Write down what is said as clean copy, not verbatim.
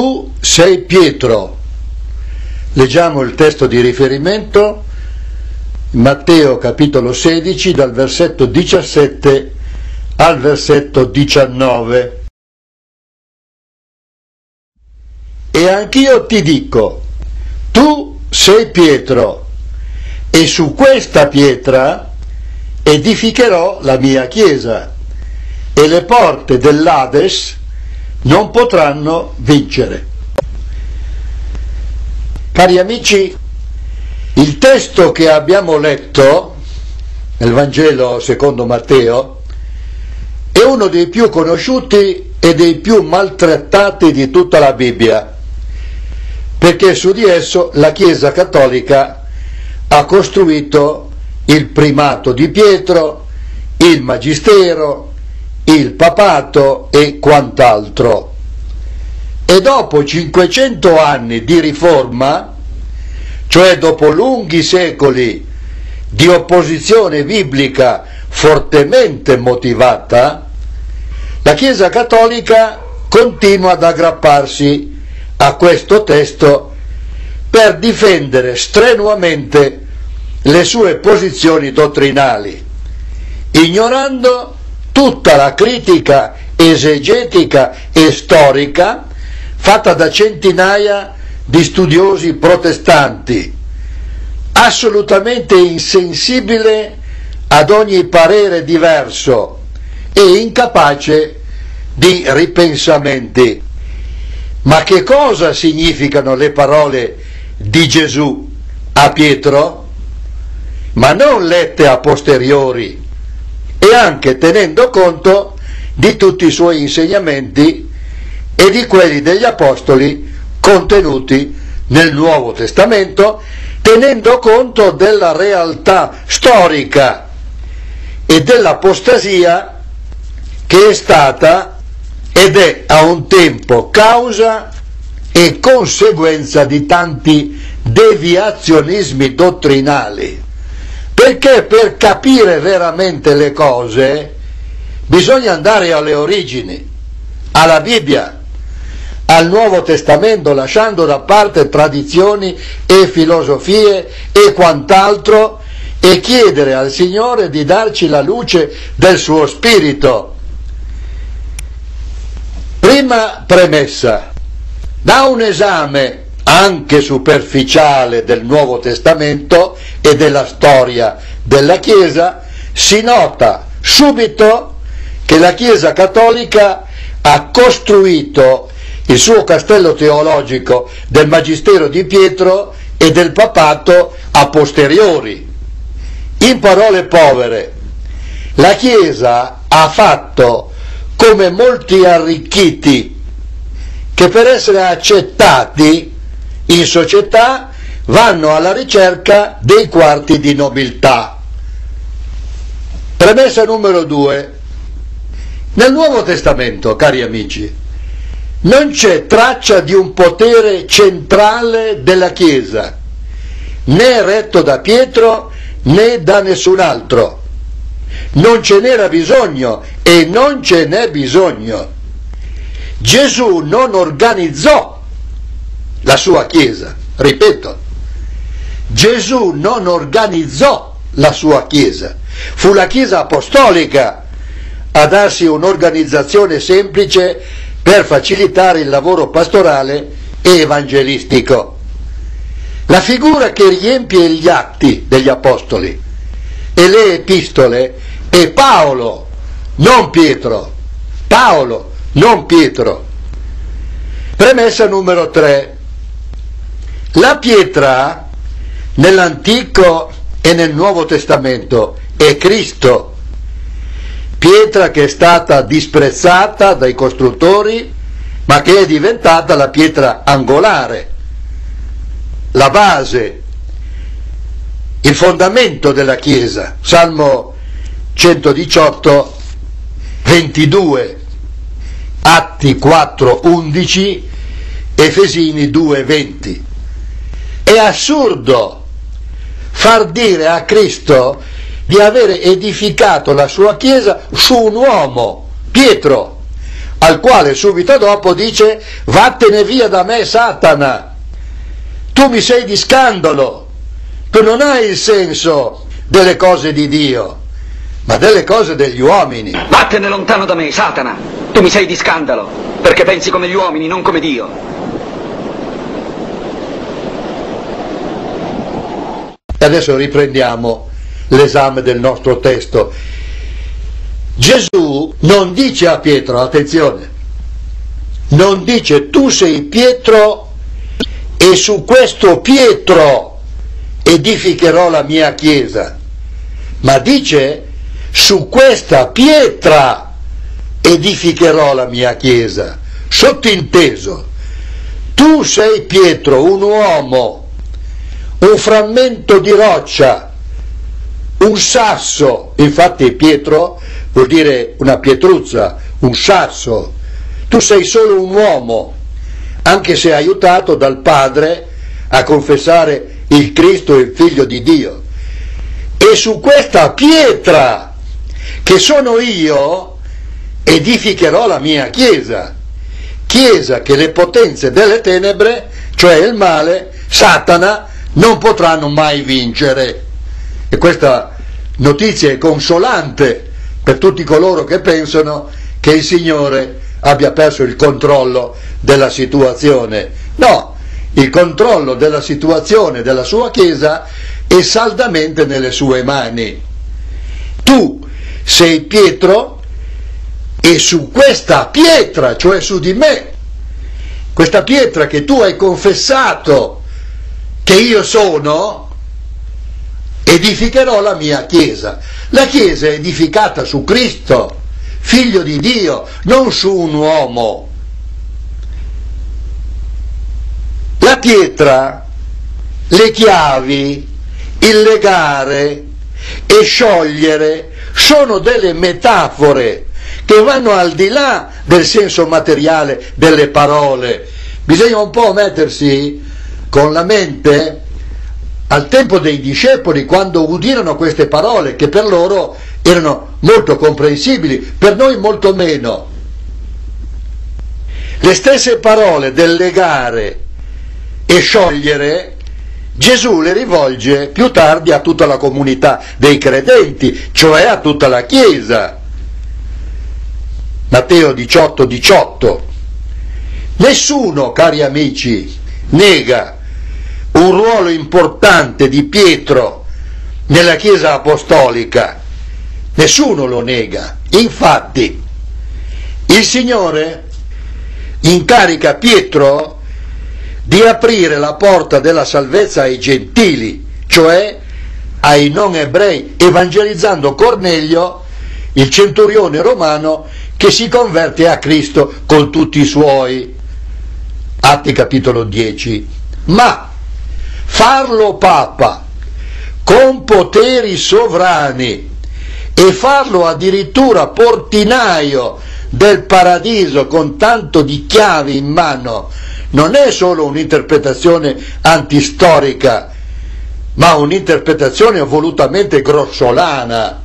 tu sei Pietro. Leggiamo il testo di riferimento, Matteo capitolo 16, dal versetto 17 al versetto 19. E anch'io ti dico, tu sei Pietro, e su questa pietra edificherò la mia chiesa, e le porte dell'Ades non potranno vincere. Cari amici, il testo che abbiamo letto nel Vangelo secondo Matteo è uno dei più conosciuti e dei più maltrattati di tutta la Bibbia, perché su di esso la Chiesa Cattolica ha costruito il primato di Pietro, il magistero, il papato e quant'altro. E dopo 500 anni di riforma, cioè dopo lunghi secoli di opposizione biblica fortemente motivata, la Chiesa Cattolica continua ad aggrapparsi a questo testo per difendere strenuamente le sue posizioni dottrinali, ignorando tutta la critica esegetica e storica fatta da centinaia di studiosi protestanti, assolutamente insensibile ad ogni parere diverso e incapace di ripensamenti. Ma che cosa significano le parole di Gesù a Pietro? Ma non lette a posteriori, e anche tenendo conto di tutti i suoi insegnamenti e di quelli degli apostoli contenuti nel Nuovo Testamento, tenendo conto della realtà storica e dell'apostasia che è stata ed è a un tempo causa e conseguenza di tanti deviazionismi dottrinali, perché per capire veramente le cose bisogna andare alle origini, alla Bibbia, al Nuovo Testamento, lasciando da parte tradizioni e filosofie e quant'altro, e chiedere al Signore di darci la luce del suo Spirito. Prima premessa: da un esame anche superficiale del Nuovo Testamento e della storia della Chiesa si nota subito che la Chiesa Cattolica ha costruito il suo castello teologico del magistero di Pietro e del papato a posteriori. In parole povere, la Chiesa ha fatto come molti arricchiti che, per essere accettati in società, vanno alla ricerca dei quarti di nobiltà. Premessa numero 2. Nel Nuovo Testamento, cari amici, non c'è traccia di un potere centrale della Chiesa, né retto da Pietro né da nessun altro. Non ce n'era bisogno e non ce n'è bisogno. Gesù non organizzò la sua Chiesa, ripeto, Gesù non organizzò la sua Chiesa. Fu la Chiesa apostolica a darsi un'organizzazione semplice per facilitare il lavoro pastorale e evangelistico. La figura che riempie gli atti degli apostoli e le epistole è Paolo, non Pietro. Paolo, non Pietro. Premessa numero 3. La pietra nell'Antico e nel Nuovo Testamento è Cristo, pietra che è stata disprezzata dai costruttori, ma che è diventata la pietra angolare, la base, il fondamento della Chiesa. Salmo 118, 22, Atti 4, 11, Efesini 2, 20. È assurdo far dire a Cristo di avere edificato la sua Chiesa su un uomo, Pietro, al quale subito dopo dice: vattene via da me, Satana, tu mi sei di scandalo, tu non hai il senso delle cose di Dio, ma delle cose degli uomini. Vattene lontano da me, Satana, tu mi sei di scandalo, perché pensi come gli uomini, non come Dio. E adesso riprendiamo l'esame del nostro testo. Gesù non dice a Pietro, attenzione, non dice: tu sei Pietro e su questo Pietro edificherò la mia chiesa, ma dice: su questa pietra edificherò la mia chiesa. Sottinteso, tu sei Pietro, un uomo, un frammento di roccia, un sasso. Infatti Pietro vuol dire una pietruzza, un sasso. Tu sei solo un uomo, anche se aiutato dal Padre a confessare il Cristo, il Figlio di Dio. E su questa pietra, che sono io, edificherò la mia chiesa. Chiesa che le potenze delle tenebre, cioè il male, Satana, non potranno mai vincere. E questa notizia è consolante per tutti coloro che pensano che il Signore abbia perso il controllo della situazione. No, il controllo della situazione della sua Chiesa è saldamente nelle sue mani. Tu sei Pietro e su questa pietra, cioè su di me, questa pietra che tu hai confessato che io sono, edificherò la mia chiesa. La chiesa è edificata su Cristo, Figlio di Dio, non su un uomo. La pietra, le chiavi, il legare e sciogliere sono delle metafore che vanno al di là del senso materiale delle parole. Bisogna un po' mettersi con la mente al tempo dei discepoli, quando udirono queste parole, che per loro erano molto comprensibili, per noi molto meno. Le stesse parole del legare e sciogliere Gesù le rivolge più tardi a tutta la comunità dei credenti, cioè a tutta la Chiesa. Matteo 18:18. Nessuno, cari amici, nega un ruolo importante di Pietro nella Chiesa apostolica, nessuno lo nega. Infatti il Signore incarica Pietro di aprire la porta della salvezza ai gentili, cioè ai non ebrei, evangelizzando Cornelio, il centurione romano che si converte a Cristo con tutti i suoi. Atti capitolo 10. Ma farlo papa con poteri sovrani e farlo addirittura portinaio del paradiso con tanto di chiavi in mano non è solo un'interpretazione antistorica, ma un'interpretazione volutamente grossolana.